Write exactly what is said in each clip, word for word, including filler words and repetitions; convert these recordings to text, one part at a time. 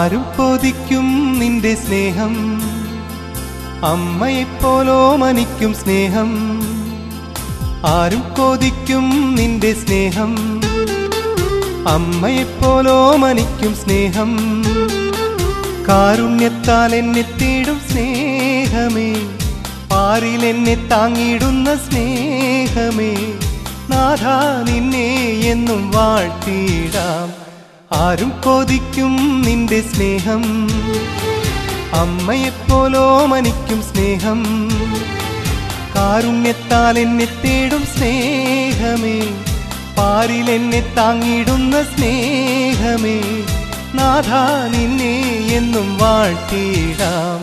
ആരും പോദിക്കും നിന്റെ സ്നേഹം, അമ്മയെപ്പോലോ മനിക്കും സ്നേഹം. ആരും കോദിക്കും നിന്റെ സ്നേഹം, അമ്മയെപ്പോലോ മനിക്കും സ്നേഹം. കാരുണ്യത്താൽ എന്നെ തേടും സ്നേഹമേ, പാരിൽ എന്നെ താങ്ങിടുന്ന സ്നേഹമേ. നാഥാ നിന്നെ എന്നും വാഴ്ത്തിടാം. ആരും കൊതിക്കും നിന്റെ സ്നേഹം, അമ്മയെപ്പോലോ മനിക്കും സ്നേഹം. കാരുണ്യത്താൽ എന്നെ തേടും സ്നേഹമേ, പാരിൽ എന്നെ താങ്ങിടുന്ന സ്നേഹമേ. നാഥാ നിന്നെ എന്നും വാഴ്ത്തിടാം.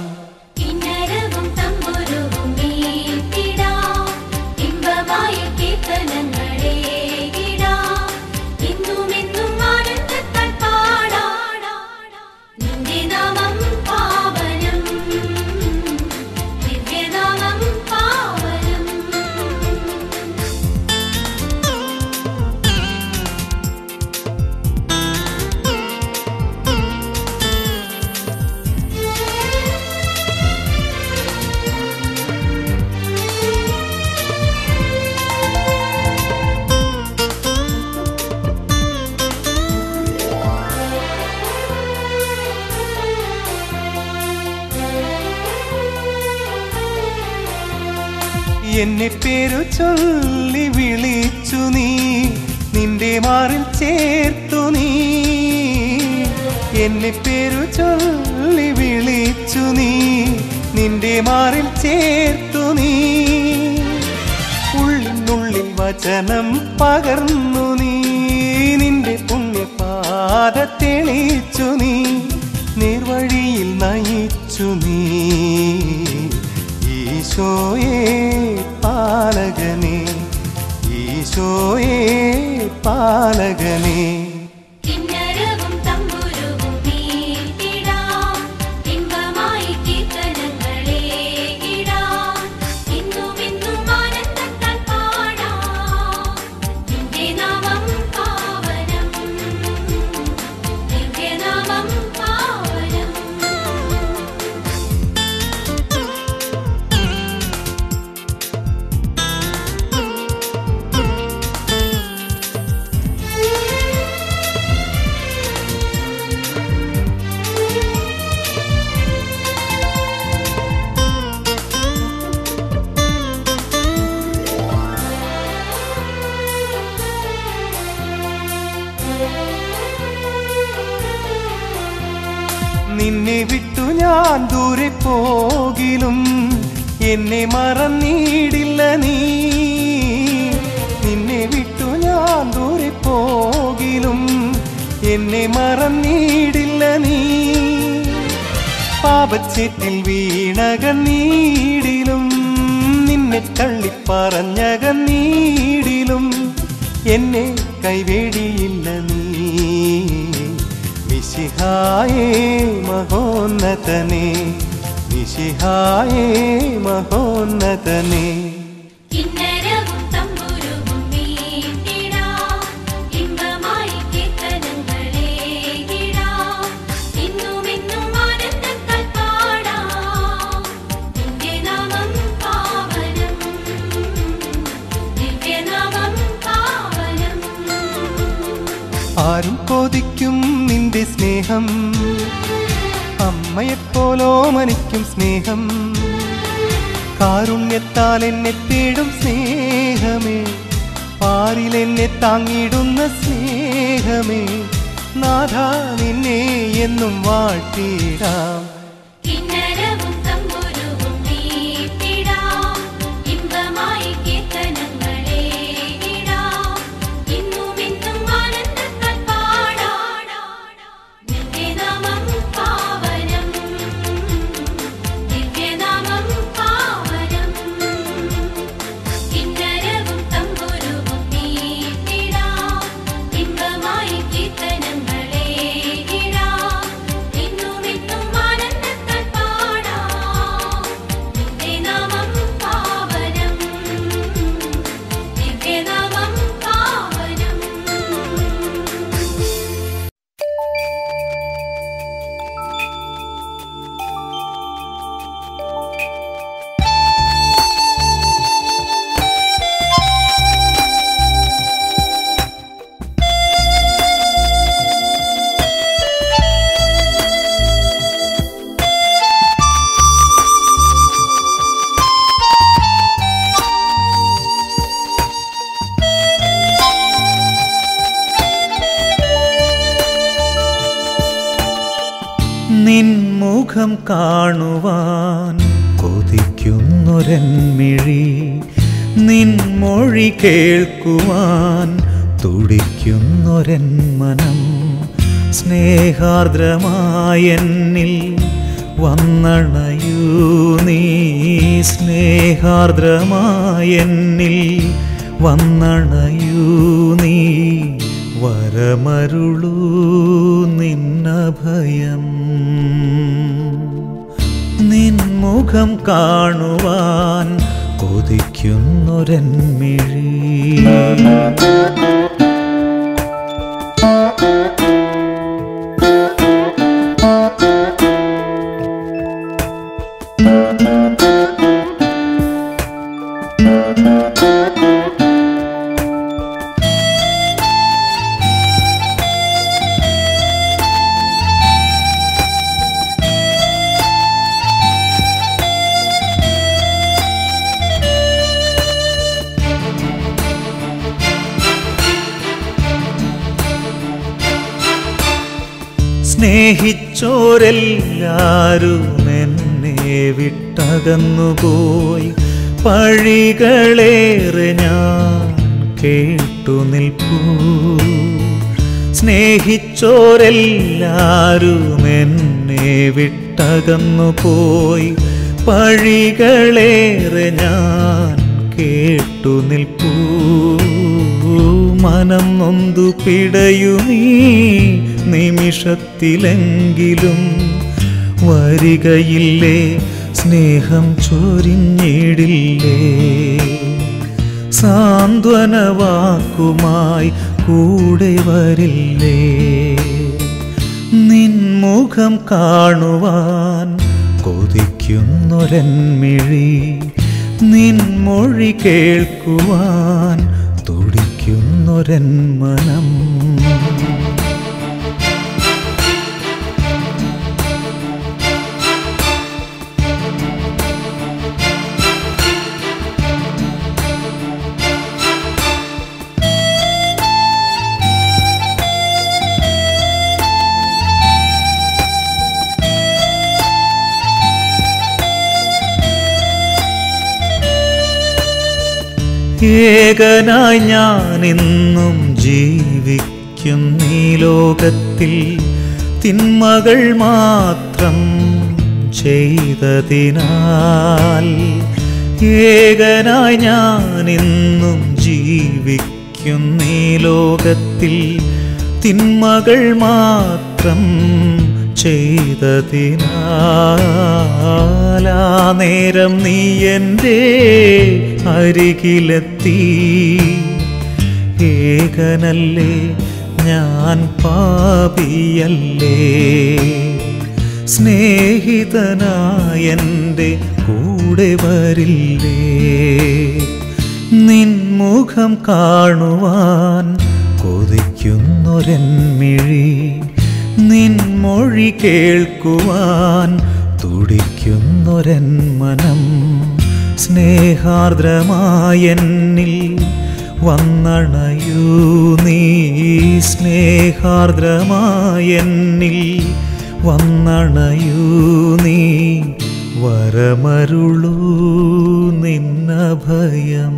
എന്നെ പേരു ചൊല്ലി വിളിച്ചു നീ, നിന്റെ മാറിൽ ചേർത്തു നീ. എന്നെ പേരു ചൊല്ലി വിളിച്ചു നീ, നിന്റെ മാറിൽ ചേർത്തു നീ. ഉള്ളിനുള്ളിൽ വചനം പകർന്നു നീ, നിന്റെ പുണ്യപാത തെളിച്ചു നീ, നിർവഴിയിൽ നയിച്ചു നീ. ഈശോയേ പാലകനേ, ഈശോയേ പാലകനേ. നിന്നെ വിട്ടു ഞാൻ ദൂരെ പോകിലും എന്നെ മറന്നിടില്ല നീ. നിന്നെ വിട്ടു ഞാൻ ദൂരെ പോകിലും എന്നെ മറന്നിടില്ല നീ. പാപച്ചേറ്റിൽ വീണകന്നീടിലും നിന്നെ തള്ളിപ്പറഞ്ഞകന്നീടിലും എന്നെ കൈവേടിയില്ല നീ. മിശിഹായേ മഹോന്നതനേ, മിശിഹായേ മഹോന്നതനേ. ആരും കൊതിക്കും നിന്റെ സ്നേഹം, അമ്മയെപ്പോലോ മനിക്കും സ്നേഹം, കാരുണ്യത്താൽ എന്നെ തേടും സ്നേഹമേ, പാരിൽ എന്നെ താങ്ങിടുന്ന സ്നേഹമേ, നാഥ നിന്നെ എന്നും വാഴ്ത്തിടാം. മുഖം കാണുവാൻ കൊതിക്കുന്നൊരന്മിഴി, നിൻമൊഴി കേൾക്കുവാൻ തുടിക്കുന്നൊരന്മനം, സ്നേഹാർദ്രമായെന്നിൽ വന്നണയൂ നീ, സ്നേഹാർദ്രമായെന്നിൽ വന്നണയൂ നീ, വരമരുളൂ നിന്നഭയം. നിൻമുഖം കാണുവാൻ കൊതിക്കുന്നൊരന്മിഴി, സ്നേഹിച്ചോരെല്ലാരും എന്നെ വിട്ടകന്നുപോയി, പഴികളേറെ ഞാൻ കേട്ടു നിൽപ്പൂ. സ്നേഹിച്ചോരെല്ലാരും എന്നെ വിട്ടകന്നുപോയി, പഴികളേറെ ഞാൻ കേട്ടു നിൽപ്പൂ. മനം നൊന്തു പിടയുമീ നിമിഷത്തിലെങ്കിലും വരികയില്ലേ, സ്നേഹം ചൊരിഞ്ഞിടില്ലേ. സാന്ത്വനവാക്കുമായി കൂടെ വരില്ലേ, നിൻമുഖം കാണുവാൻ കൊതിക്കുന്നൊരന്മിഴി, നിൻമൊഴി കേൾക്കുവാൻ തുടിക്കുന്നൊരൻ മനം. ഏകനായി ഞാനെന്നും ജീവിക്കും ഈ ലോകത്തിൽ, തിന്മകൾ മാത്രം ചെയ്തതിനാൽ. ഏകനായി ഞാനെന്നും ജീവിക്കും ഈ ലോകത്തിൽ, തിന്മകൾ മാത്രം ചെയ്തതിനാൽ. ആ നേരം നീ എൻ്റെ അരികിലെത്തി, ഏകനല്ലേ ഞാൻ പാപിയല്ലേ. സ്നേഹിതനായ എൻ്റെ കൂടെ വരില്ലേ, നിൻമുഖം കാണുവാൻ കൊതിക്കുന്നൊരന്മിഴി, നിൻമൊഴി കേൾക്കുവാൻ തുടിക്കുന്നൊരൻ മനം. സ്നേഹാർദ്രമായെന്നിൽ വന്നണയൂ നീ, സ്നേഹാർദ്രമായെന്നിൽ വന്നണയൂ നീ, വരമരുളൂ നിന്നഭയം.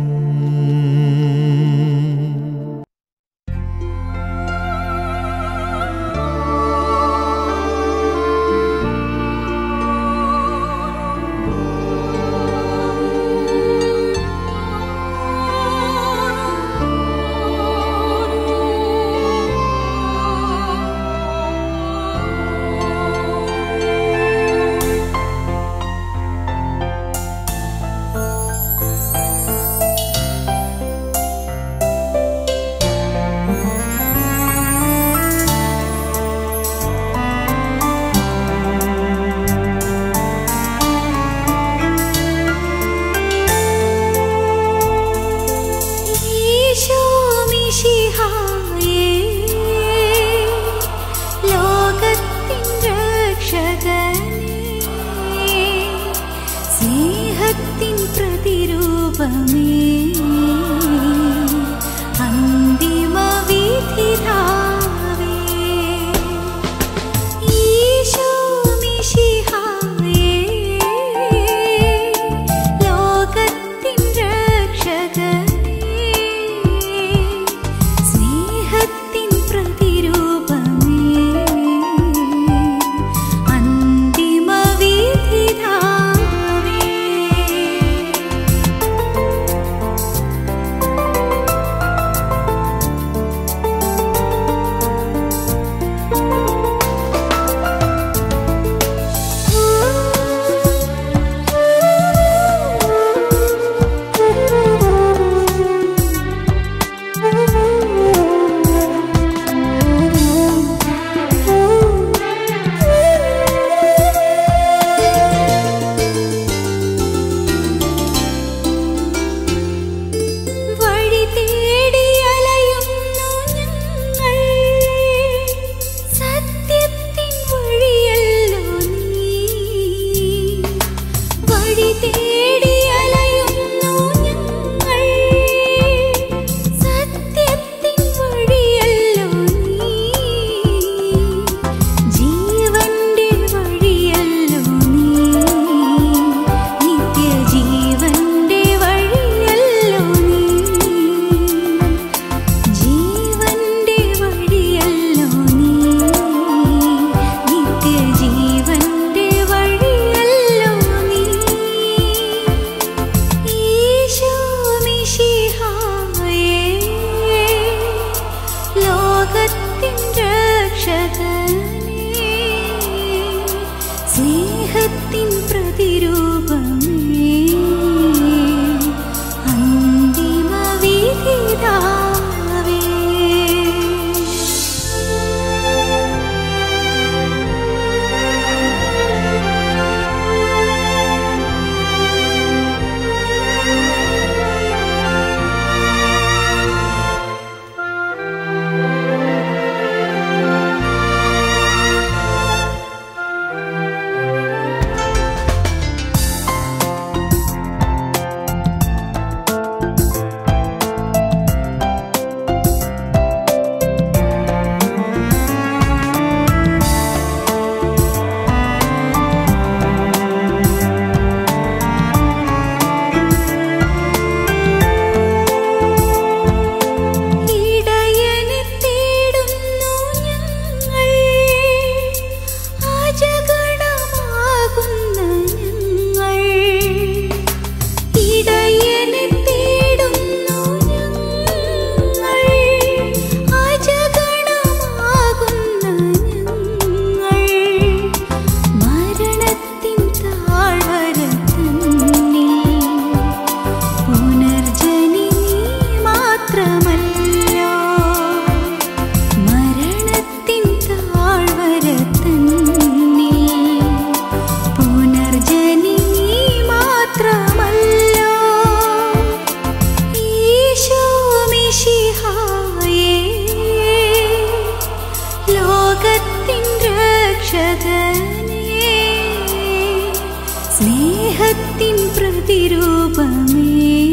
प्रतिरूप में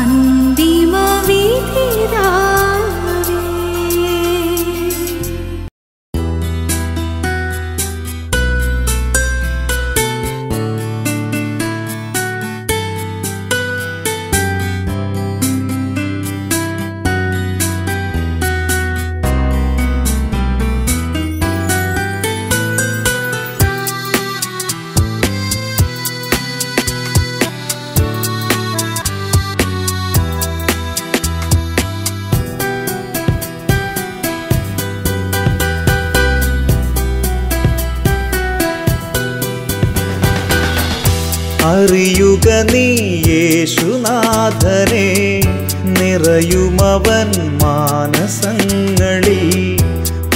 अंतिम विधिरा। നീ യേശുനാഥനെ നിറയുമവൻ മാനസങ്ങളിൽ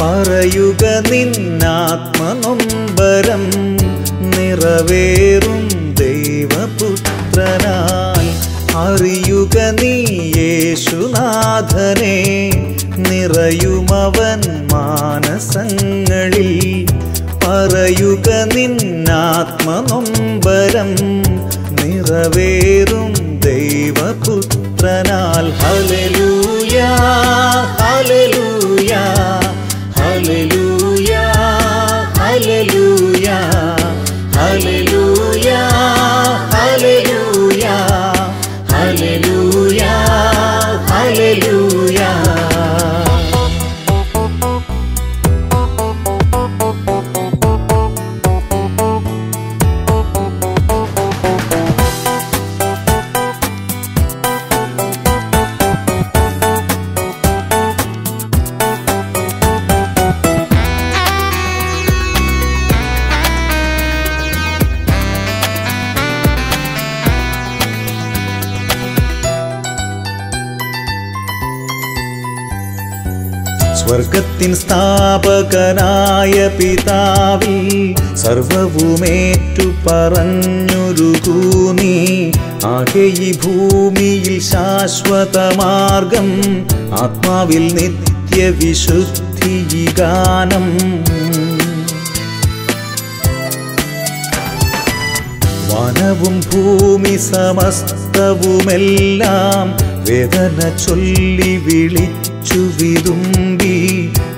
പറയുക നിന്നാത്മനൊമ്പരം നിറവേറും ദൈവപുത്രനായി അറിയുക നീ യേശുനാഥനെ നിറയുമവൻ മാനസങ്ങളിൽ പറയുക നിന്നാത്മനൊമ്പരം നിറവേറും ദൈവപുത്രനാൽ. ഹല്ലേലൂയ ഹല്ലേലൂയ ഹല്ലേലൂയ ഹല്ലേലൂയ ഹല്ലേലൂയ ഹല്ലേലൂയ ഹല്ലേലൂയ ഹല്ലേലൂയ. സ്വർഗത്തിൻ സ്ഥാപകനായ പിതാവേ സർവവുമേറ്റു പറഞ്ഞുരുകൂനി ആകെ ഈ ഭൂമിയിൽ ശാശ്വതമാർഗം ആത്മാവിൽ നിത്യവിശുദ്ധിഗാനം. വനവും ഭൂമി സമസ്തവുമെല്ലാം വേദന ചൊല്ലി വിളി ചുവിതുമ്പി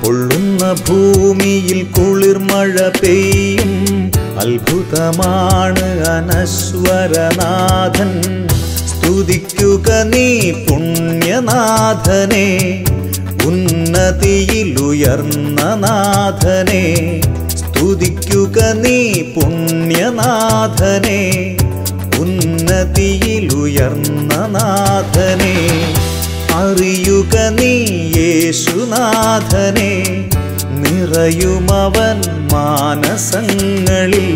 പൊള്ളുന്ന ഭൂമിയിൽ കുളിർമഴ പെയ്യും അത്ഭുതമാണ് അനശ്വരനാഥൻ. സ്തുതിക്കുക നീ പുണ്യനാഥനെ ഉന്നതിയിലുയർന്ന നാഥനെ. സ്തുതിക്കുക നീ പുണ്യനാഥനെ ഉന്നതിയിലുയർന്ന നാഥനെ. അറിയുക നീ യേശുനാഥനെ നിറയുമവൻ മാനസങ്ങളിൽ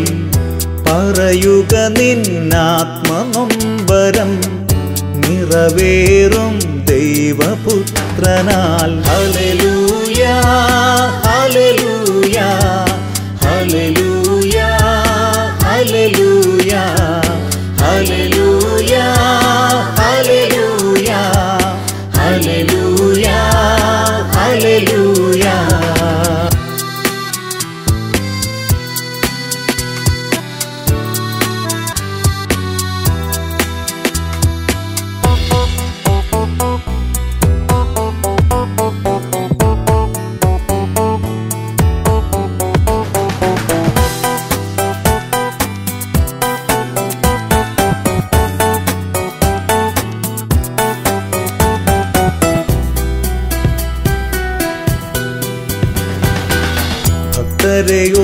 പറയുക നിന്നാത്മനൊമ്പരം നിറവേറും ദൈവപുത്രനാൽ. ഹല്ലേലൂയ ഹല്ലേലൂയ ഹല്ലേലൂയ ഹല്ലേലൂയ ഹല്ലേലൂയ ഹല്ലേലൂയ ഹല്ലേലൂയ ഹല്ലേലൂയ.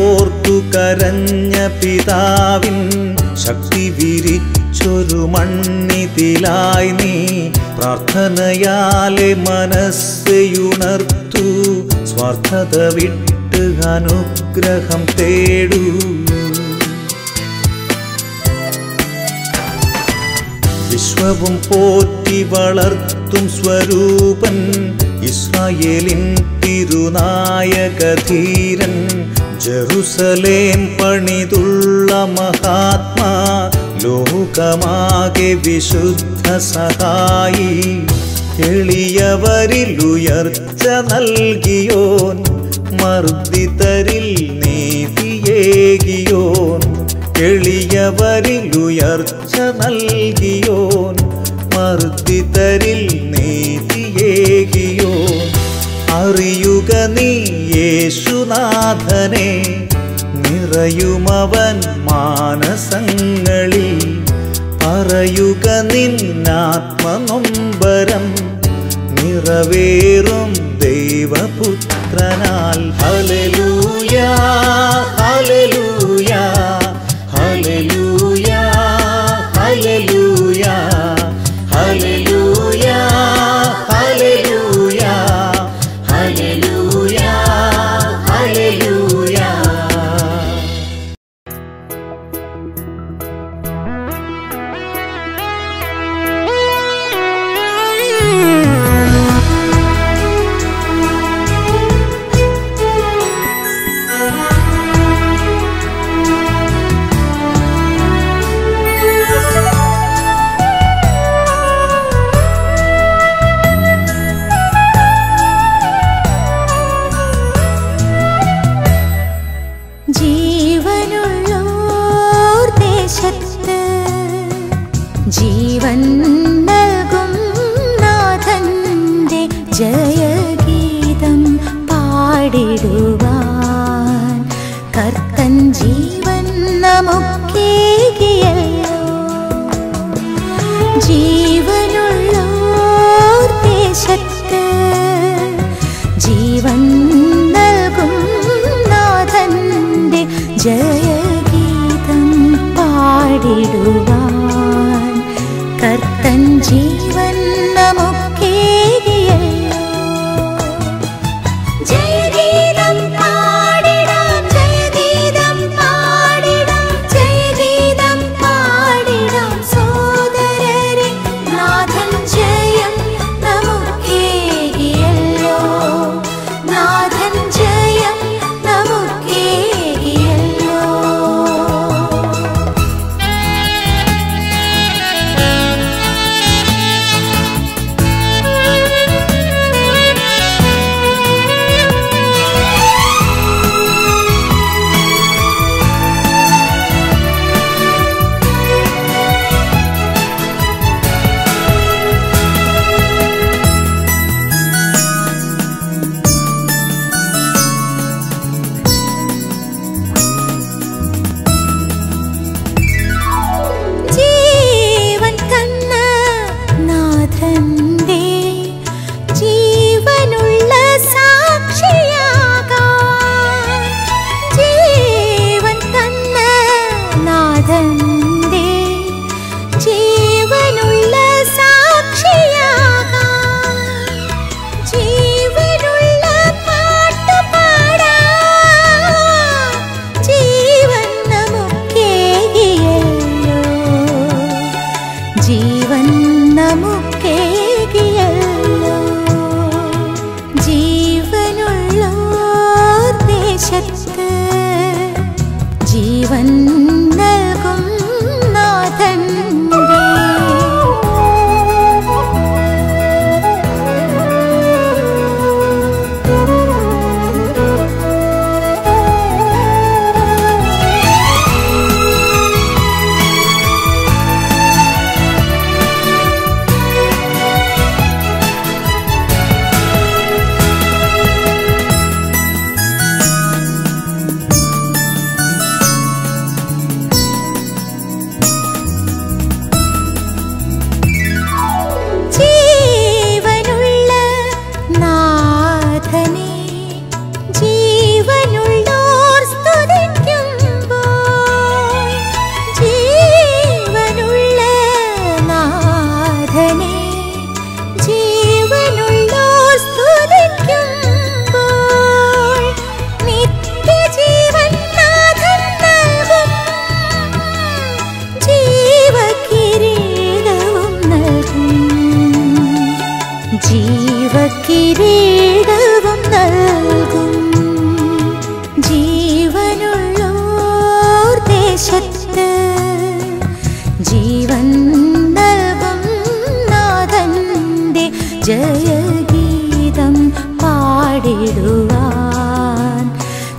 ഓർത്തു കരഞ്ഞ പിതാവിൻ ശക്തി വിരിച്ചൊരു മണ്ണിതിലായി നീ പ്രാർത്ഥനയാലെ മനസ്സുണർത്തു സ്വാർത്ഥത വിട്ട് അനുഗ്രഹം തേടൂ. വിശ്വവും പോറ്റി വളർത്തും സ്വരൂപൻ ഇസ്രായേലിൻ തിരുനായകധീരൻ ജെറുസലേം പണിതുള്ള മഹാത്മാ ലോകമാകെ വിശുദ്ധ സഹായി എളിയവരിൽ ഉയർച്ച നൽകിയോൻ മർദ്ദിതരിൽ നീതിയേകിയോൻ എളിയവരിലുയർച്ച നൽകിയോൻ മർദ്ദിതരിൽ നീതിയേകിയോൻ അറിയുക നീ യേശുനാഥനെ നിറയുമവൻ മാനസങ്ങളിൽ പറയുക നിന്നാത്മനൊമ്പരം നിറവേറും ദൈവപുത്രനാൽ. ഹല്ലേലൂയ ഹല്ലേലൂയ ഹല്ലേലൂയ ഹല്ലേലൂയ ഹല്ലേലൂയ ഹല്ലേലൂയ ഹല്ലേലൂയ ഹല്ലേലൂയ.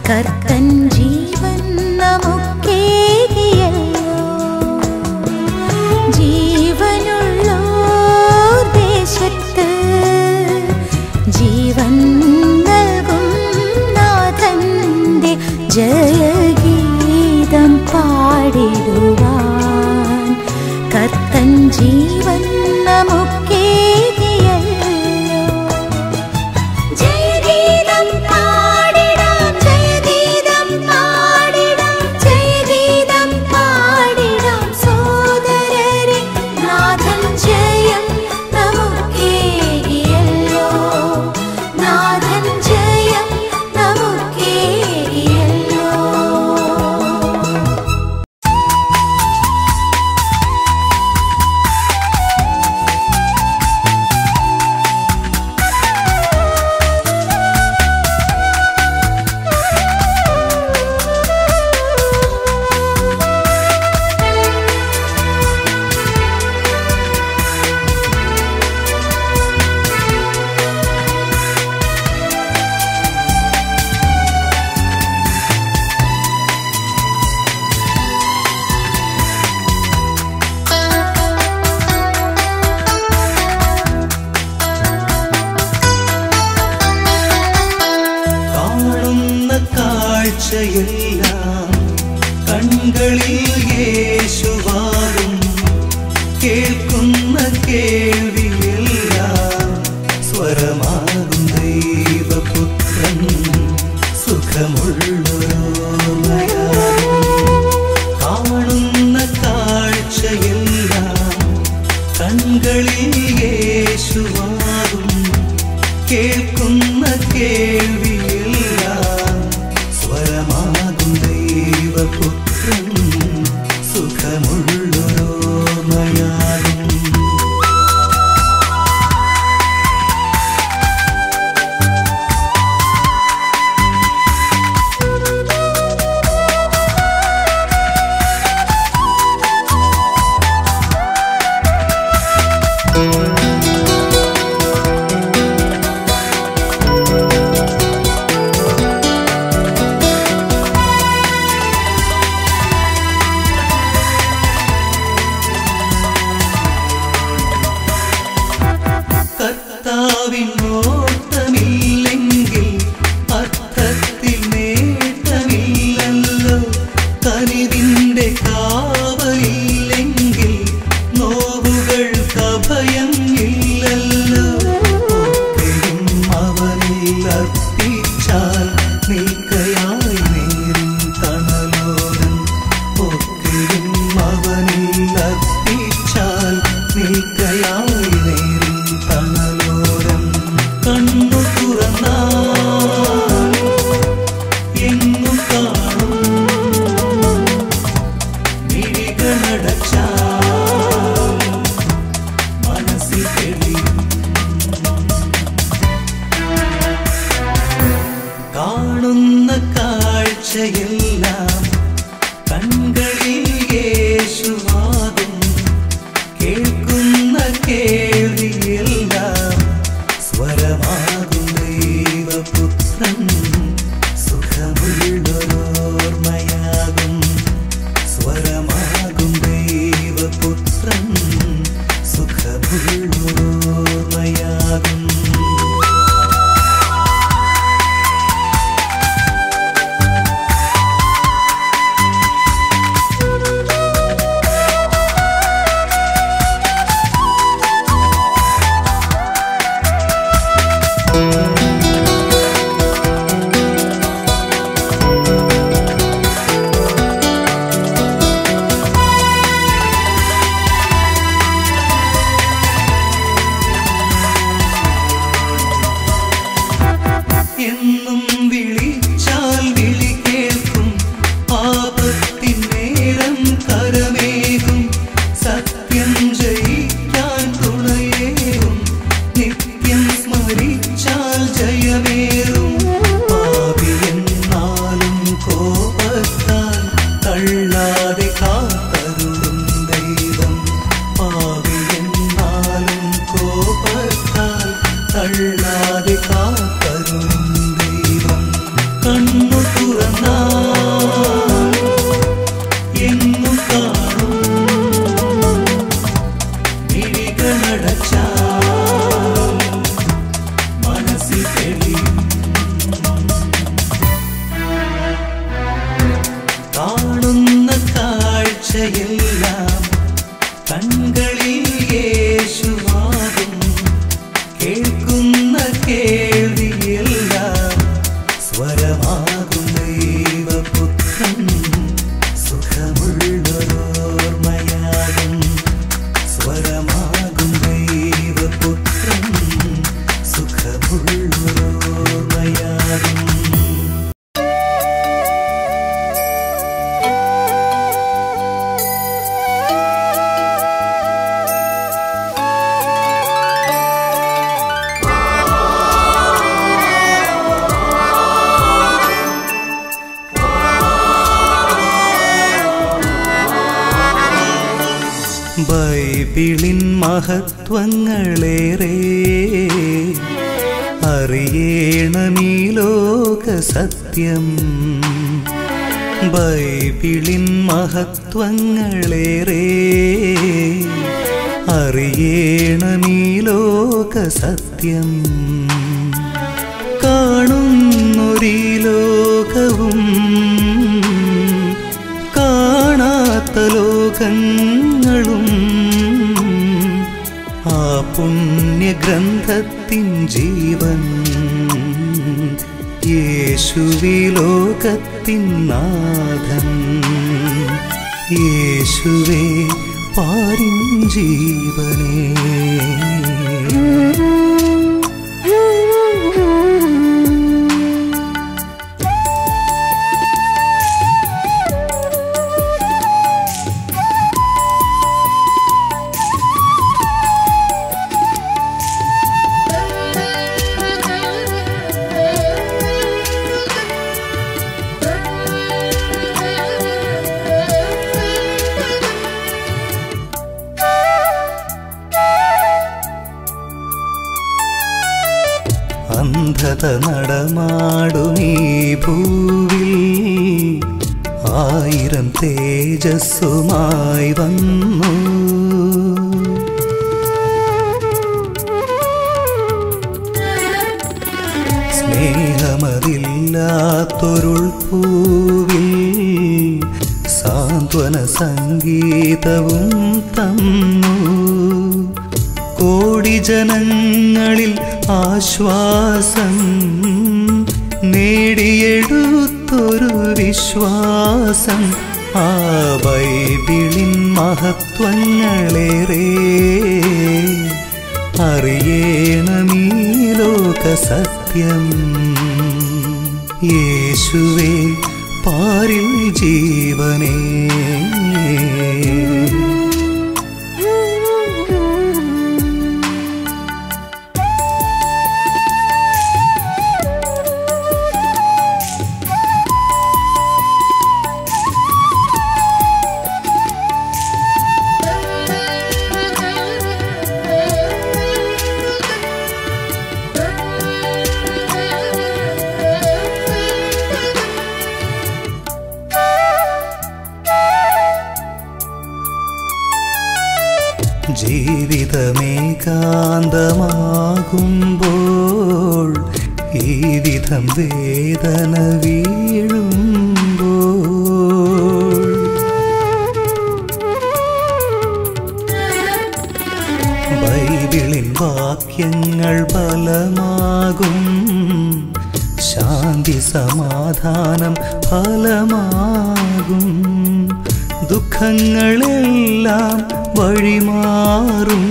कर्तन जीवन नमुक्के संजीवन नमुके ബൈബിളിൻ മഹത്വങ്ങളേറെ അറിയേണമീ ലോക സത്യം. ബൈബിളിൻ മഹത്വങ്ങളേറെ അറിയേണമീ ലോക സത്യം. കാണുന്നൊരീ ലോകവും കാണാത്ത ലോകങ്ങളും ആ പുണ്യഗ്രന്ഥത്തിൻ ജീവൻ യേശുവി ലോകത്തിൻ നാഥൻ. യേശുവേ പാരിൻ ജീവനേ. അന്ധത നടമാടുമീ ഭൂവിൽ ആയിരം തേജസ്സുമായി വന്നു. സ്നേഹമതില്ലാത്തൊരുൾ പൂവിൽ സാന്ത്വന സംഗീതവും തന്നു. കോടി ജനങ്ങളിൽ ആശ്വാസം നേടിയെടുത്തൊരു വിശ്വാസം. ആ ബൈബിളിൻ മഹത്വങ്ങളേറെ അറിയേണമീ ലോക സത്യം. യേശുവേ പാരിൻ ജീവനേ. ജീവിതമേകാന്തമാകുമ്പോൾ ഈ വിധം വേദന വീഴുമ്പോൾ ബൈബിളിൻ വാക്യങ്ങൾ ബലമാകും. ശാന്തി സമാധാനം ഫലമാകും. ദുഃഖങ്ങളെല്ലാം വഴിമാറും.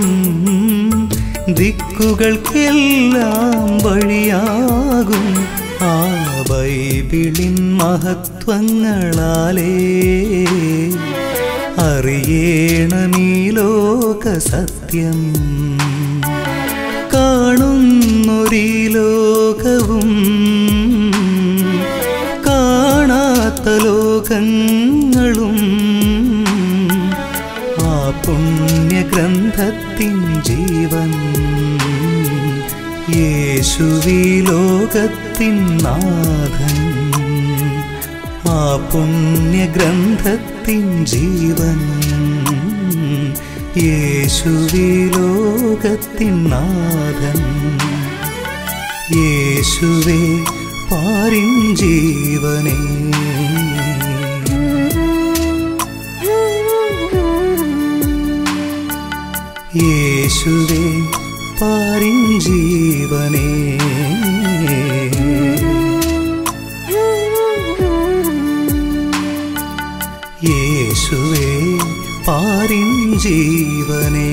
ദിക്കുകൾക്കെല്ലാം വഴിയാകും. ആ ബൈബിളിൻ മഹത്വങ്ങളാലേ അറിയേണമീ ലോക സത്യം. കാണുന്നൊരീ ലോകവും കാണാത്ത ലോകങ്ങളും പുണ്യഗ്രന്ഥത്തിൻ ജീവൻ യേശുവി ലോകത്തിൻ നാഥൻ. ആ പുണ്യഗ്രന്ഥത്തിൻ ജീവൻ യേശുവി ലോകത്തിൻ നാഥൻ. യേശുവേ പാരിൻ ജീവനേ. യേശുവേ പാരിൻ ജീവനേ. യേശുവേ പാരിൻ ജീവനേ.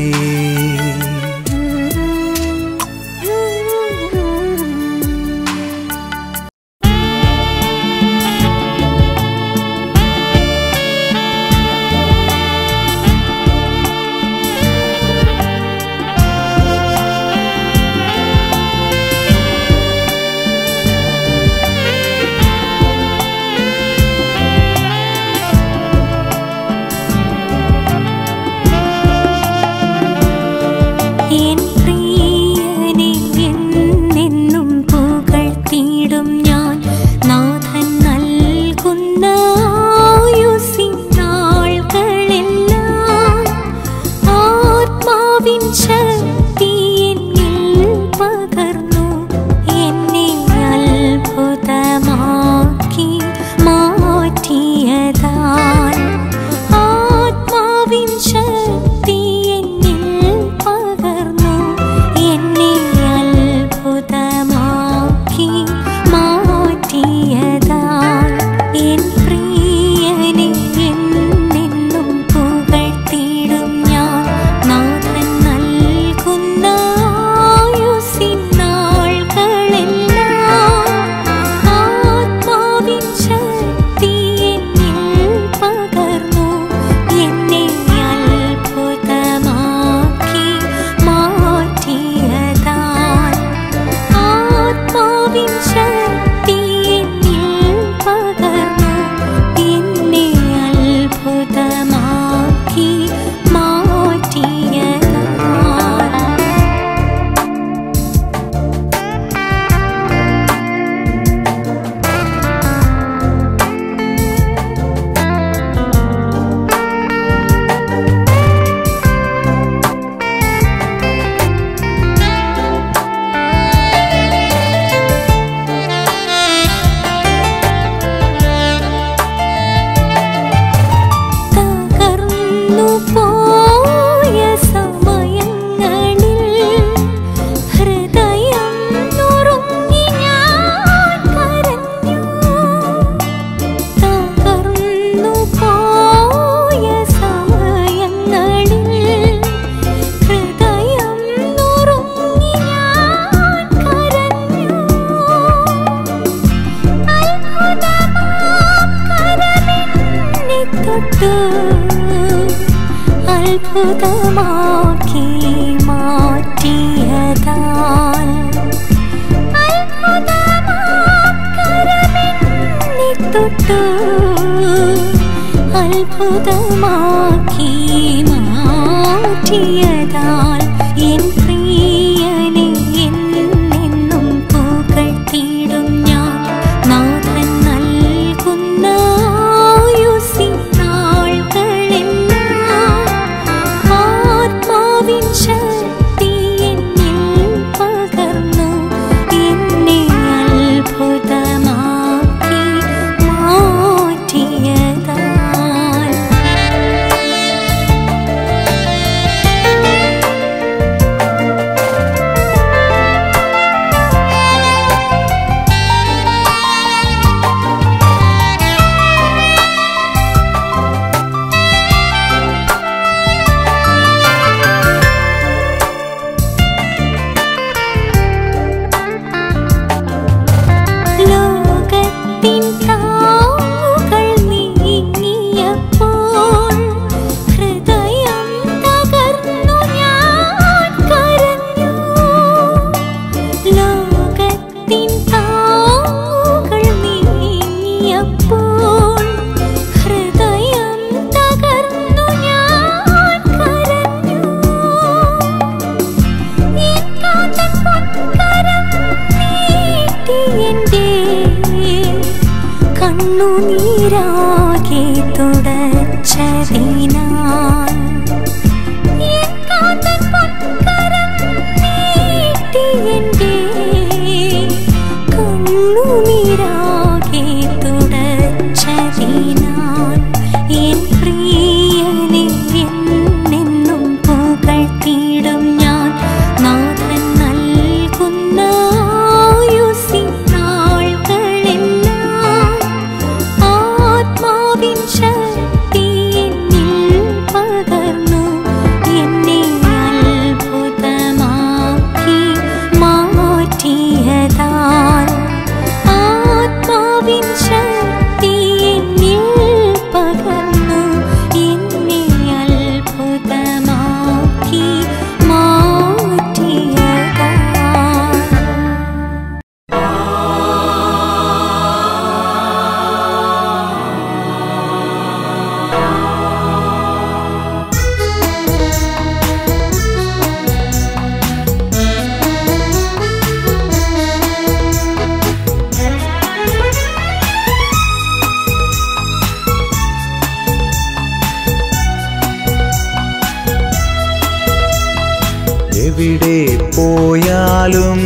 എവിടെ പോയാലും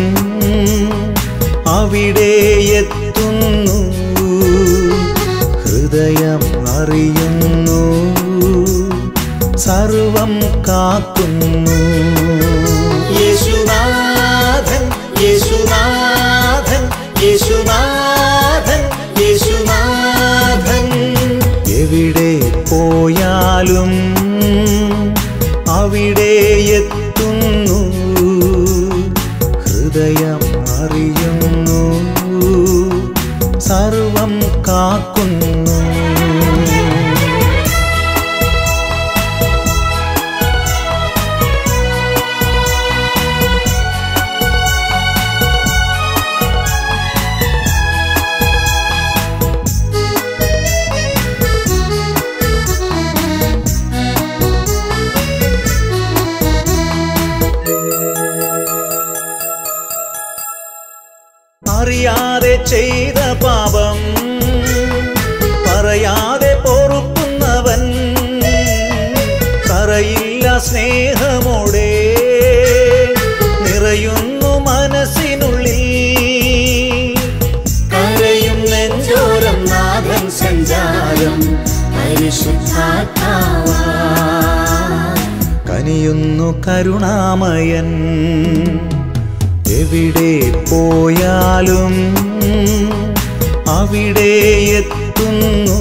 അവിടെ എത്തുന്നു ഹൃദയം അറിയുന്നു സർവം കാക്കുന്നു യേശുനാഥൻ യേശുനാഥൻ യേശുനാഥൻ യേശുനാഥൻ എവിടെ പോയാലും അവിടെ എത്തുന്നു ഹൃദയം അറിയുന്നു സർവം കാക്കുന്നു അറിയാതെ ചെയ്ത പാപം പറയാതെ പൊറുക്കുന്നവൻ കരയില്ല സ്നേഹമോടെ നിറയുന്നു മനസ്സിനുള്ളിൽ കരയും നെഞ്ചോരം നാഥൻ സഞ്ചാരം പരിശുദ്ധാത്മാവാ കനിയുന്നു കരുണാമയൻ എവിടെ പോയാലും അവിടെ എത്തുന്നു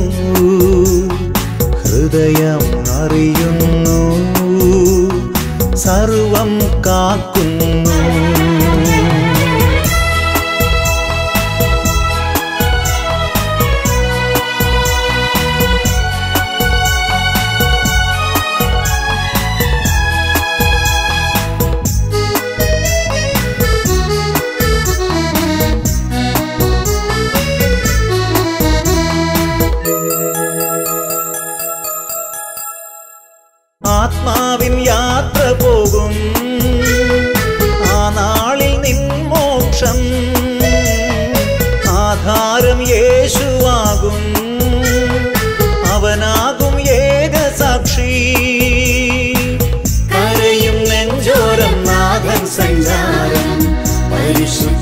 ഹൃദയം അറിയുന്നു സർവം കാക്കുന്നു ആത്മാവിൻ യാത്ര പോകും ആ നാളിൽ നിൻ മോക്ഷം ആധാരം യേശുവാകും അവനാകും ഏക സാക്ഷി കരയും നെഞ്ചോരം നാഥൻ സഞ്ചാരം പരിശുദ്ധാത്മാവായി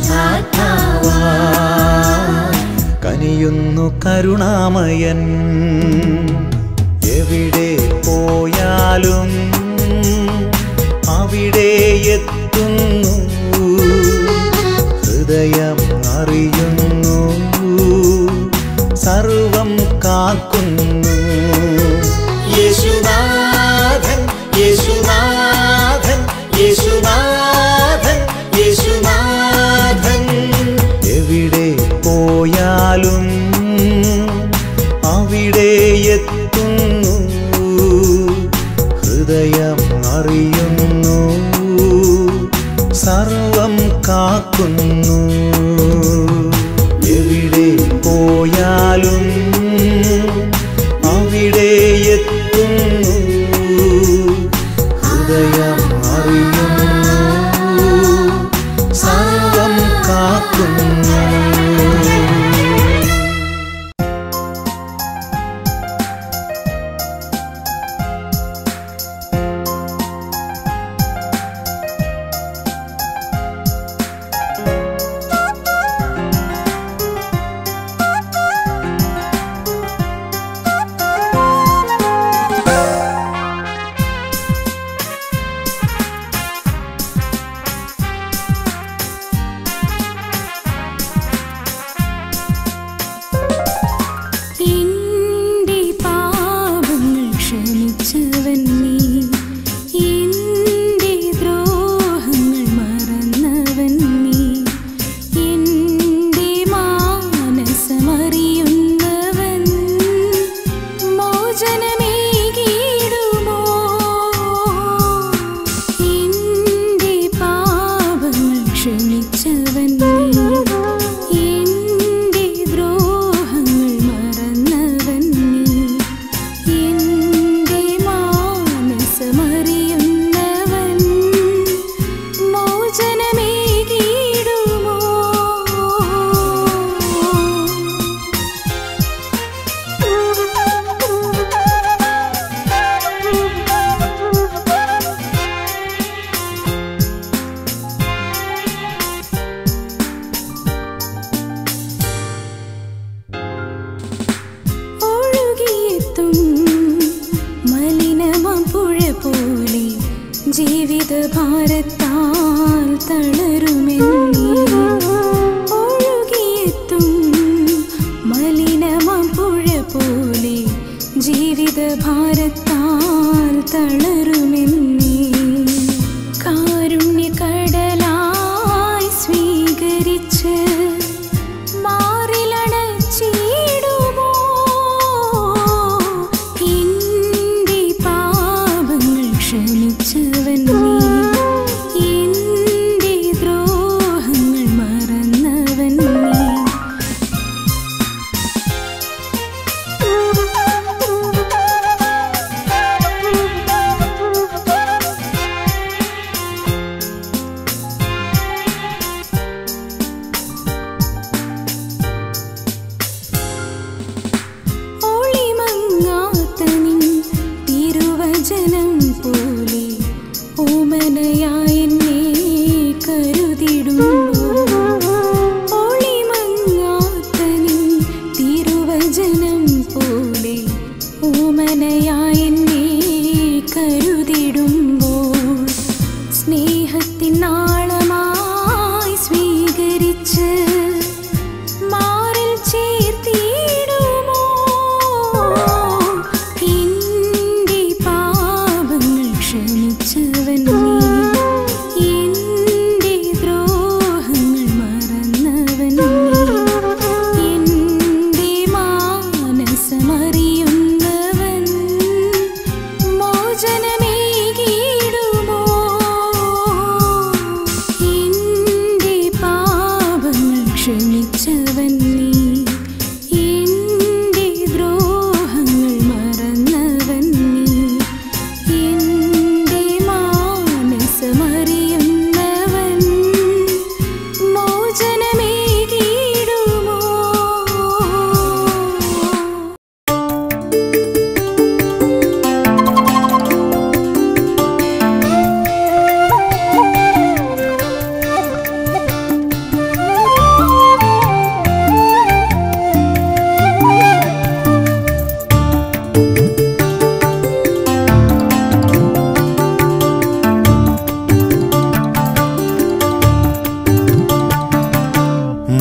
കനിയുന്നു കരുണാമയൻ എവിടെ പോയാലും അവിടെ എത്തുന്നു ഹൃദയം അറിയുന്നു സർവം കാക്കുന്നു യേശുനാഥൻ യേശുനാഥൻ യേശുനാഥൻ യേശുനാഥൻ എവിടെ പോയാലും അവിടെ എത്തുന്നു ഹൃദയം അറിയുന്നു സർവം കാക്കുന്നു എവിടെ പോയാലും അവിടെ എത്തുന്നു ഹൃദയം അറിയുന്നു സർവം കാക്കുന്നു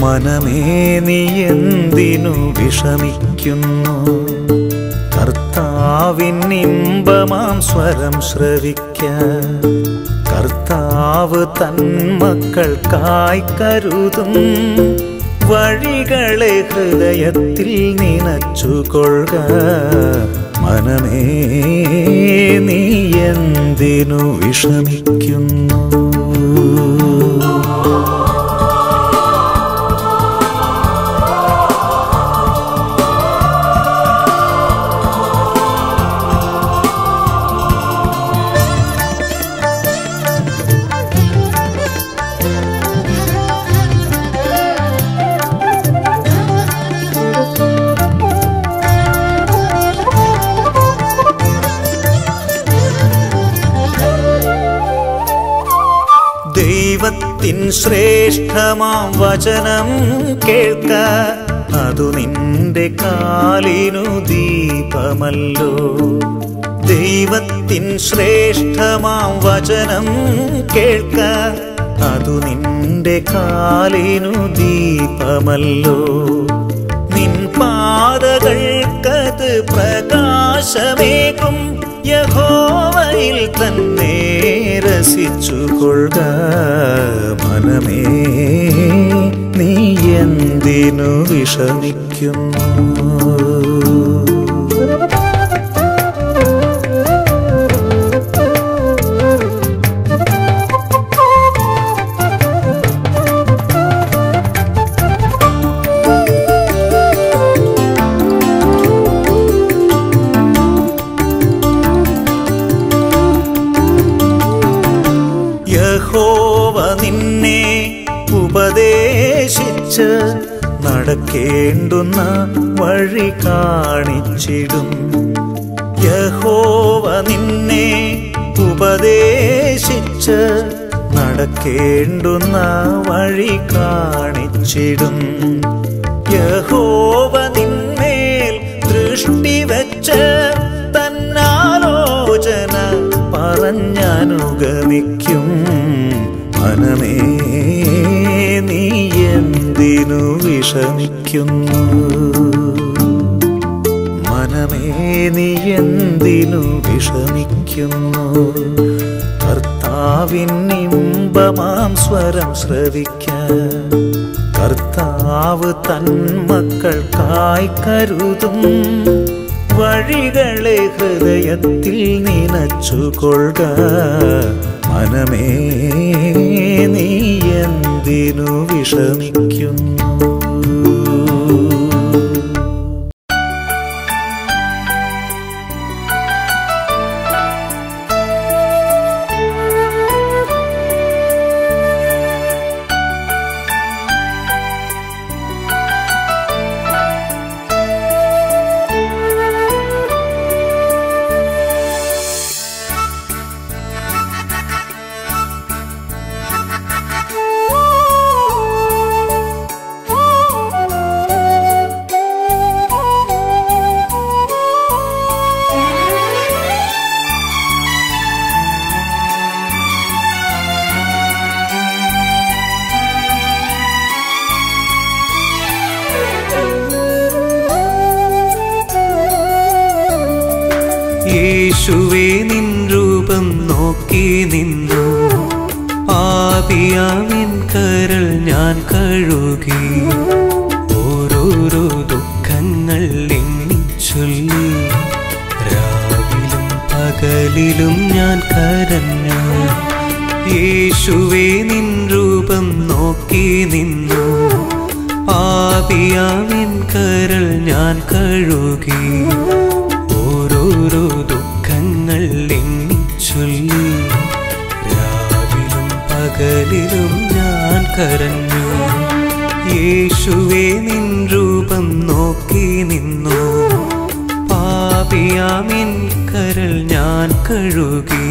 മനമേ നീ എന്തിനു വിഷമിക്കുന്നു? ശ്രേഷ്ഠമാം വചനം കേൾക്ക, അതു നിന്റെ കാലിനു ദീപമല്ലോ. ദൈവത്തിൻ ശ്രേഷ്ഠമാം വചനം കേൾക്ക, അതു നിന്റെ കാലിനു ദീപമല്ലോ. നിൻ പാതകൾക്കത് പ്രകാശമേകും, യഹോവയിൽ തന്നെ രസിച്ചുകൊള്ളുക. മനമേ നീ എന്തിനു വിഷമിക്കുന്നു? നടക്കേണ്ടുന്ന വഴി കാണിച്ചിടും, യഹോവ നിന്നെ ഉപദേശിച്ച് നടക്കേണ്ടുന്ന വഴി കാണിച്ചിടും. യഹോവ നിന്മേൽ ദൃഷ്ടി വെച്ച് തന്നാലോചന പറഞ്ഞ അനുഗമിക്കും മനമേ നീ എന്തിനു വിഷമിക്കുന്നു? മനമേ നീ എന്തിനു വിഷമിക്കുന്നു? കർത്താവിൻ ഇമ്പമാം സ്വരം ശ്രവിക്ക, കർത്താവ് തൻ മക്കൾക്കായി കരുതും വഴികളെ ഹൃദയത്തിൽ നനച്ചുകൊള്ളുക. മനമേ നീ എന്തിനു വിഷമിക്കുന്നു? യേശുവേ നിൻ രൂപം നോക്കി നിന്നു, ആദിയാവിൻ കരൾ ഞാൻ കഴുകി, ഓരോരോ ദുഃഖങ്ങൾ എന്നിൽ ചൊല്ലി, രാവിലും പകലിലും ഞാൻ കരഞ്ഞു. യേശുവേ നിൻ രൂപം നോക്കി നിന്നു, ആദിയാവിൻ കരൾ ഞാൻ കഴുകി, ഓരോ ദുഃഖങ്ങൾ എന്നിൽ ചൊല്ലി, രാവിലും പകലിലും ഞാൻ കരഞ്ഞു. യേശുവേ നിൻ രൂപം നോക്കി നിന്നു, പാപിയാമിൻ കരൾ ഞാൻ കഴുകി.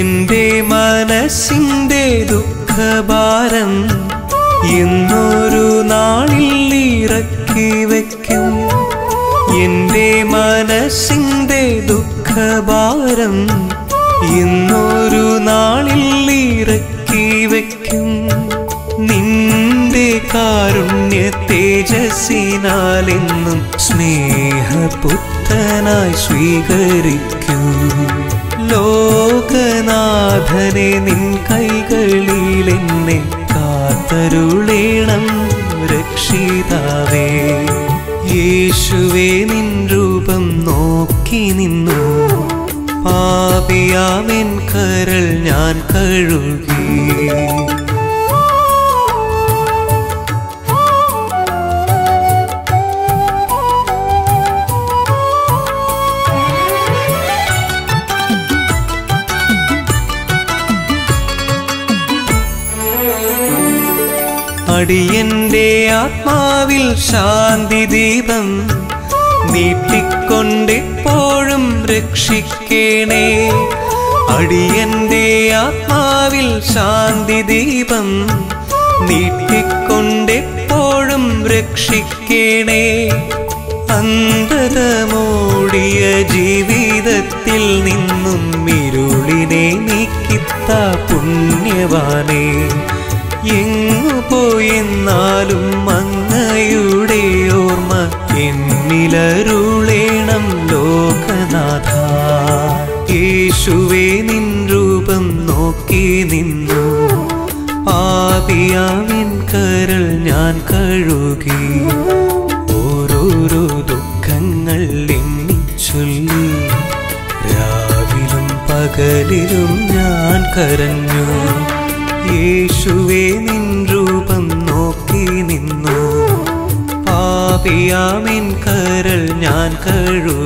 എന്റെ മനസ്സിന്റെ ദുഃഖഭാരം എന്നൊരു നാളിൽ ഇറക്കി വയ്ക്കും, എന്റെ മനസ്സിന്റെ ദുഃഖഭാരം എന്നൊരു നാളിൽ ഇറക്കി വയ്ക്കും. നിന്റെ കാരുണ്യ തേജസ്സിനാലെന്നും സ്നേഹപുത്രനായി സ്വീകരിക്കും. ലോകനാഥനെ നിൻ കൈകളിൽ എന്നെ കാത്തരുളേണം രക്ഷിതാവേ. യേശുവേ നിൻ രൂപം നോക്കി നിന്നു, പാപിയാമിൻ കരൾ ഞാൻ കഴുകി. അടിയന്റെ ആത്മാവിൽ ശാന്തി ദീപം നീട്ടിക്കൊണ്ടെപ്പോഴും രക്ഷിക്കേണേ, അടിയന്റെ ആത്മാവിൽ ശാന്തി ദീപം നീട്ടിക്കൊണ്ടെപ്പോഴും രക്ഷിക്കേണേ. അന്ധത മൂടിയ ജീവിതത്തിൽ നിന്നും ഇരുളിനെ നീക്കിത്ത പുണ്യവാനേ, എങ്ങു പോയെന്നാലും അങ്ങയുടെ ഓർമ്മ എന്നിലരുളേണം ലോകനാഥ. യേശുവേ നിൻ രൂപം നോക്കി നിന്നു, പാപിയാമിൻ കരൾ ഞാൻ കഴുകി, ഓരോരോ ദുഃഖങ്ങൾ എന്നിൽ ചൊല്ലി, രാവിലും പകലിലും ഞാൻ കരഞ്ഞു. യേശുവേ നിൻ രൂപം നോക്കി നിന്നു, പാപിയാമിൻ കരൾ ഞാൻ കഴുകി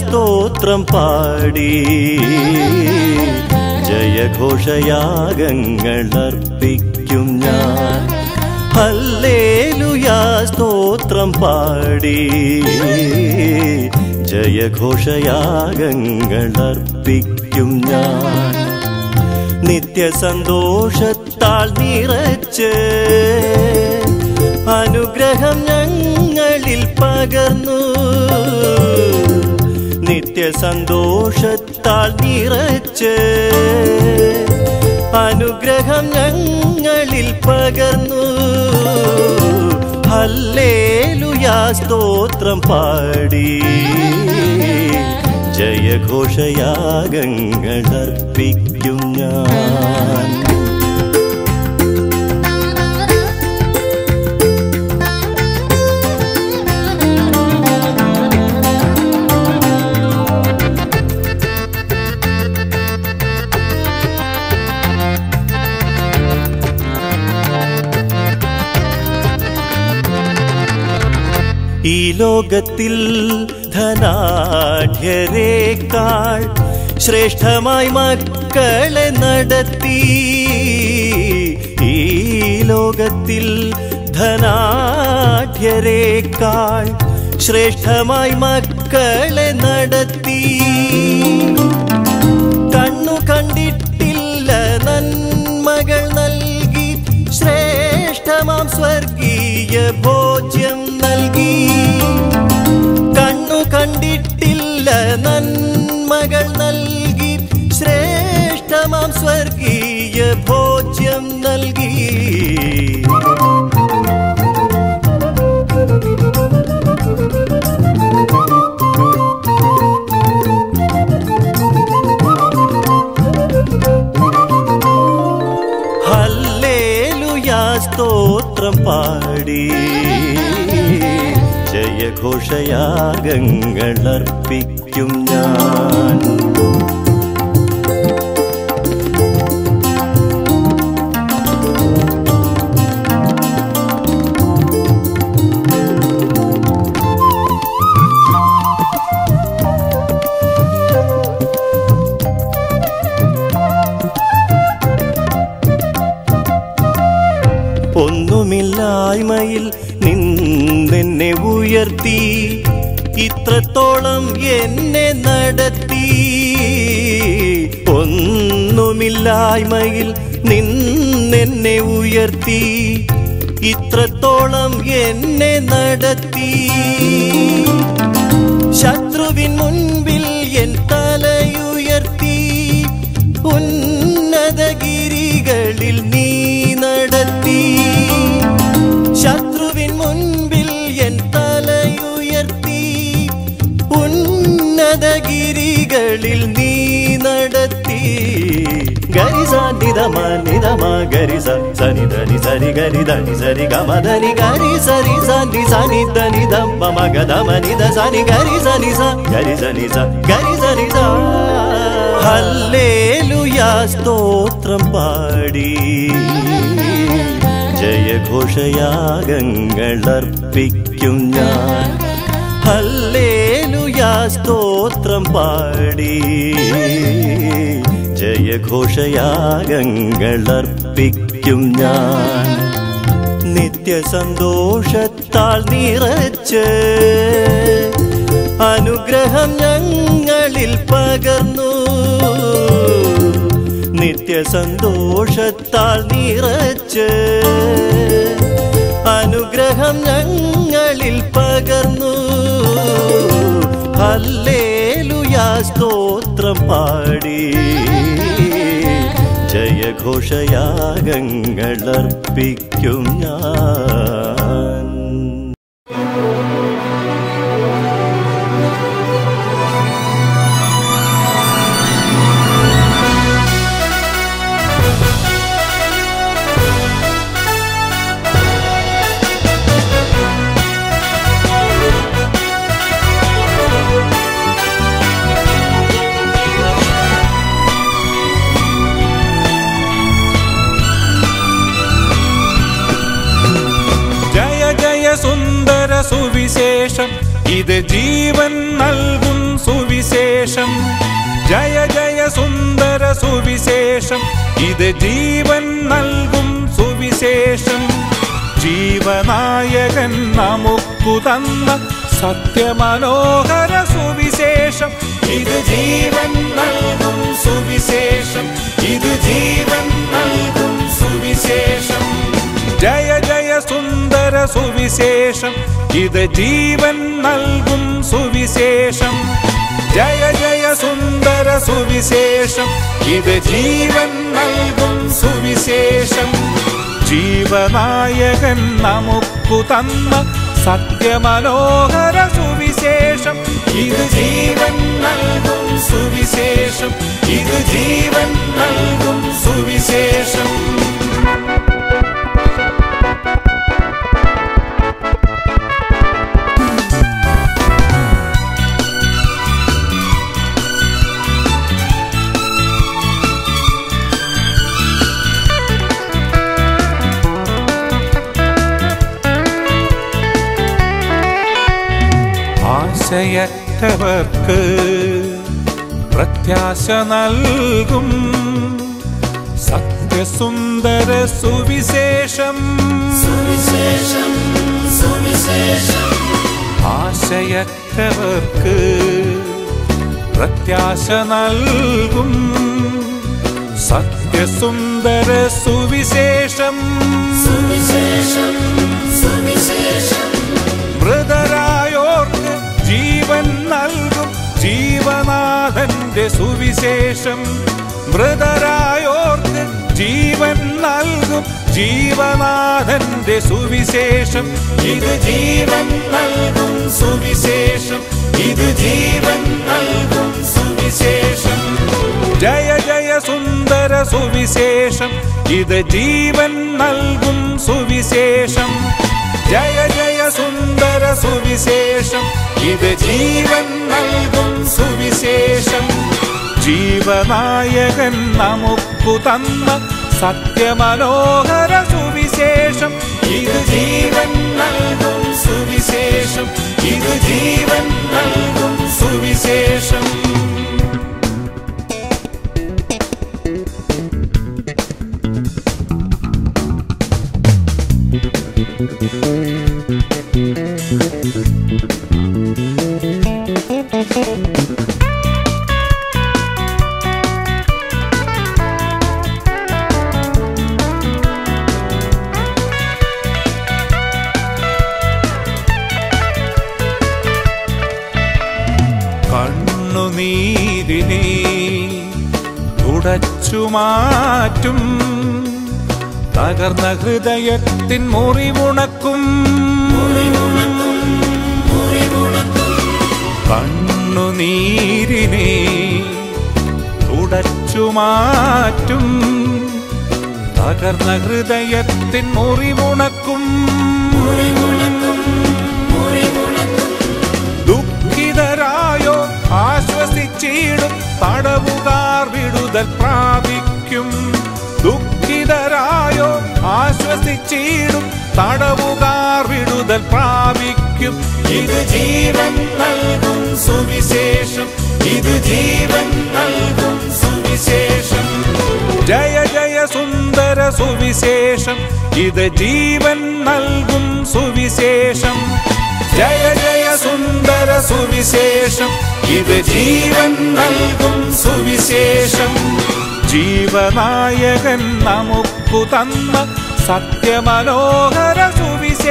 स्तोत्रम पाड़ी जयघोषयागंगल अर्पिक्कुम ഞാൻ ഹല്ലേലൂയ स्तोत्रम पाड़ी जयघोषयागंगल अर्पिक्कुम ഞാൻ नित्य സന്തോഷത്താൽ നിറച്ച് അനുഗ്രഹം ഞങ്ങളിൽ പകർന്നു नित्य सन्तोषत्ताल निरच्चे अनुग्रहम ഞങ്ങളിൽ പകർന്നു ഹല്ലേലൂയാ സ്തോത്രം പാടി ജയഘോഷയാഗങ്ങൾ അർപ്പിക്കും ഞാൻ ഈ ലോകത്തിൽ ധനാഢ്യരേക്കാൾ ശ്രേഷ്ഠമായി മക്കളെ നടത്തി ഈ ലോകത്തിൽ ധനാഢ്യരേക്കാൾ ശ്രേഷ്ഠമായി മക്കളെ നടത്തി കണ്ണു കണ്ടിട്ടില്ല നന്മകൾ നൽകി ശ്രേഷ്ഠമാം സ്വർഗീയ ഭോജ്യം നൽകി കണ്ണു കണ്ടിട്ടില്ല നന്മകൾ നൽകി ശ്രേഷ്ഠമാം സ്വർഗീയ ഭോജ്യം നൽകി ഹല്ലേലൂയ സ്തോത്രം പാടി ജയഘോഷയാഗങ്ങൾ അർപ്പിക്കും ഞാൻ ഒന്നുമില്ലായ്മയിൽ നിന്നെ ഉയർത്തി ഇത്രത്തോളം എന്നെ നടത്തി ഒന്നുമില്ലായ്മയിൽ നിന്നെ ഉയർത്തി ഇത്രത്തോളം എന്നെ നടത്തി ശത്രുവിൻ മുൻപിൽ എൻ തലയുയർത്തി ഉന്നതഗിരികളിൽ നീ നടത്തി ശത്രുവിൻ മുൻപിൽ എൻ തലയുയർത്തി ഉന്നതഗിരികളിൽ നീ നടത്തി ഗരിസ നിദമ നിദമ ഗരിസ സനി ധനി സരി ഗരി ധനി സരി ഗമ ധനി ഗരി സരി സനി സനി ധനി ധമ്മ മഗ ധമ നിധ സനി ഗരി സനി സ ഗരി സനി സ ഗരി സനി സ ഹല്ലേലൂയാ സ്തോത്രം പാടി ജയഘോഷയാഗങ്ങൾ അർപ്പിക്കും ഞാൻ ഹല്ലേലൂയാ സ്തോത്രം പാടി ജയഘോഷയാഗങ്ങൾ അർപ്പിക്കും ഞാൻ നിത്യസന്തോഷത്താൽ നിറച്ച് അനുഗ്രഹം ഞങ്ങളിൽ പകർന്നു നിത്യസന്തോഷത്താൽ നിറച്ച് സ്നേഹം ഞങ്ങളിൽ പകർന്നു. ഹല്ലേലൂയാ സ്തോത്രം പാടി ജയഘോഷയാഗങ്ങൾ അർപ്പിക്കും ഞാൻ. സുവിശേഷം ഇത് ജീവൻ നൽകും സുവിശേഷം. ജയ ജയ സുന്ദര സുവിശേഷം ഇത് ജീവൻ നൽകും സുവിശേഷം. ജീവനായകൻ നമുക്കു തന്ന സത്യമനോഹര സുവിശേഷം ഇത് ജീവൻ നൽകും സുവിശേഷം. ഇത് ജീവൻ നൽകും സുവിശേഷം. ജയ ജയ സുന്ദര സുവിശേഷം ഇത് ജീവൻ നൽകും സുവിശേഷം. ജയ ജയ സുന്ദര സുവിശേഷം ഇത് ജീവൻ നൽകും സുവിശേഷം. ജീവനായകൻ നമുക്കു തന്ന സത്യമനോഹര സുവിശേഷം ഇത് ജീവൻ നൽകും സുവിശേഷം. ഇത് ജീവൻ നൽകും സുവിശേഷം. ആശയറ്റവർക്ക് പ്രത്യാശ നൽകും സത്യസുന്ദര സുവിശേഷം. ആശയറ്റവർക്ക് പ്രത്യാശ നൽകും സത്യസുന്ദര സുവിശേഷം. മൃതരായോർക്ക് ജീവൻ നൽകും ജീവനാഥന്റെ സുവിശേഷം. മൃതരായോർക്ക് ജീവൻ നൽകും ജീവനാഥന്റെ സുവിശേഷം. ഇത് ജീവൻ നൽകും സുവിശേഷം. ഇത് ജീവൻ നൽകും സുവിശേഷം. ജയ ജയ സുന്ദര സുവിശേഷം ഇത് ജീവൻ നൽകും സുവിശേഷം. ജയ ജയ സുന്ദര സുവിശേഷം ഇത് ജീവൻ നൽകും സുവിശേഷം. ജീവനായകൻ നമുക്കു തന്ന സത്യമനോഹര സുവിശേഷം ഇത് ജീവൻ നൽകും സുവിശേഷം. ഇത് ജീവൻ നൽകും സുവിശേഷം. മാറ്റും തകർന്ന ഹൃദയത്തിൻ മുറിവുണക്കും. കണ്ണുനീരിനെ തുടച്ചു മാറ്റും തകർന്ന ഹൃദയത്തിൻ മുറിവുണക്കും. ദുഃഖിതരായോ ആശ്വസിച്ചിടും തടവുകാർ വിടുതൽ പ്രാപിക്കും. ദുഃഖിതരായോ ആശ്വസിച്ചിടും തടവുകാർ വിടുതൽ പ്രാപിക്കും. ഇത് ജീവൻ നൽകും സുവിശേഷം. ഇത് ജീവൻ നൽകും സുവിശേഷം. ജയ ജയ സുന്ദര സുവിശേഷം ഇത് ജീവൻ നൽകും സുവിശേഷം. ജയ ജയ സുന്ദര സുവിശേഷം ഇത് ജീവൻ നൽകും സുവിശേഷം. ജീവനായകൻ നമുക്കു തന്ന സത്യമനോഹര സുവിശേഷം